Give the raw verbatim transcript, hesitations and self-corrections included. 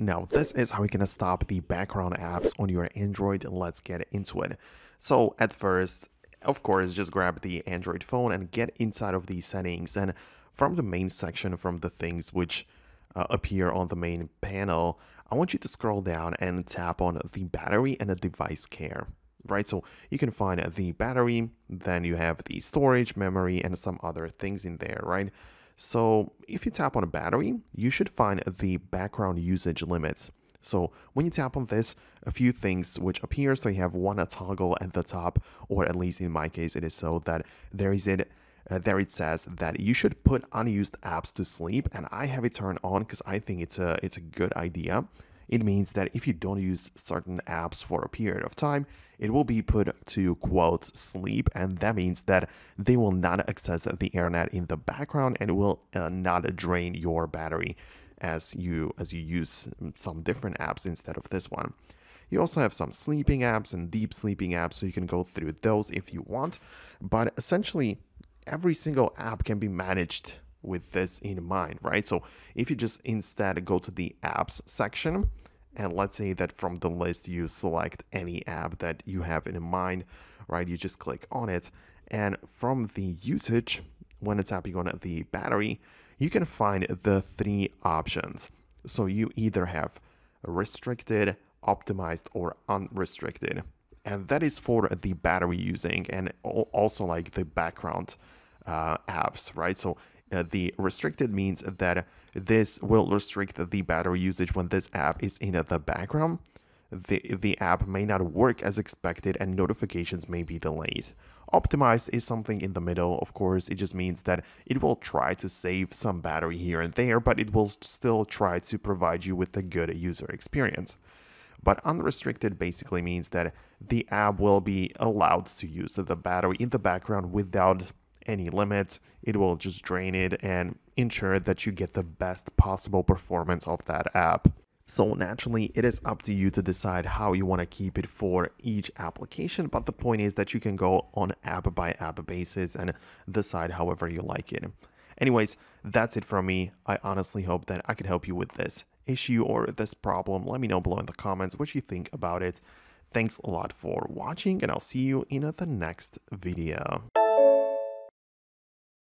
Now, this is how you're gonna stop the background apps on your Android. Let's get into it. So at first, of course, just grab the Android phone and get inside of the settings. And from the main section, from the things which uh, appear on the main panel, I want you to scroll down and tap on the battery and the device care. Right, so you can find the battery, then you have the storage, memory, and some other things in there, right? So if you tap on a battery, you should find the background usage limits. So when you tap on this, a few things which appear. So you have one a toggle at the top, or at least in my case, it is so that there is it. Uh, there it says that you should put unused apps to sleep, and I have it turned on because I think it's a it's a good idea. It means that if you don't use certain apps for a period of time, it will be put to quote sleep, and that means that they will not access the internet in the background and will uh, not drain your battery as you as you use some different apps instead of this one. You also have some sleeping apps and deep sleeping apps, so you can go through those if you want, but essentially every single app can be managed with this in mind, right? So if you just instead go to the apps section, and let's say that from the list you select any app that you have in mind, right? You just click on it, and from the usage, when it's tapping on the battery, you can find the three options. So you either have restricted, optimized, or unrestricted, and that is for the battery using and also like the background uh, apps, right? So Uh, the restricted means that this will restrict the battery usage when this app is in the background. The, the app may not work as expected and notifications may be delayed. Optimized is something in the middle, of course. It just means that it will try to save some battery here and there, but it will still try to provide you with a good user experience. But unrestricted basically means that the app will be allowed to use the battery in the background without any limits. It will just drain it and ensure that you get the best possible performance of that app. So naturally, it is up to you to decide how you want to keep it for each application, but the point is that you can go on app by app basis and decide however you like it. Anyways, that's it from me. I honestly hope that I could help you with this issue or this problem. Let me know below in the comments what you think about it. Thanks a lot for watching, and I'll see you in the next video.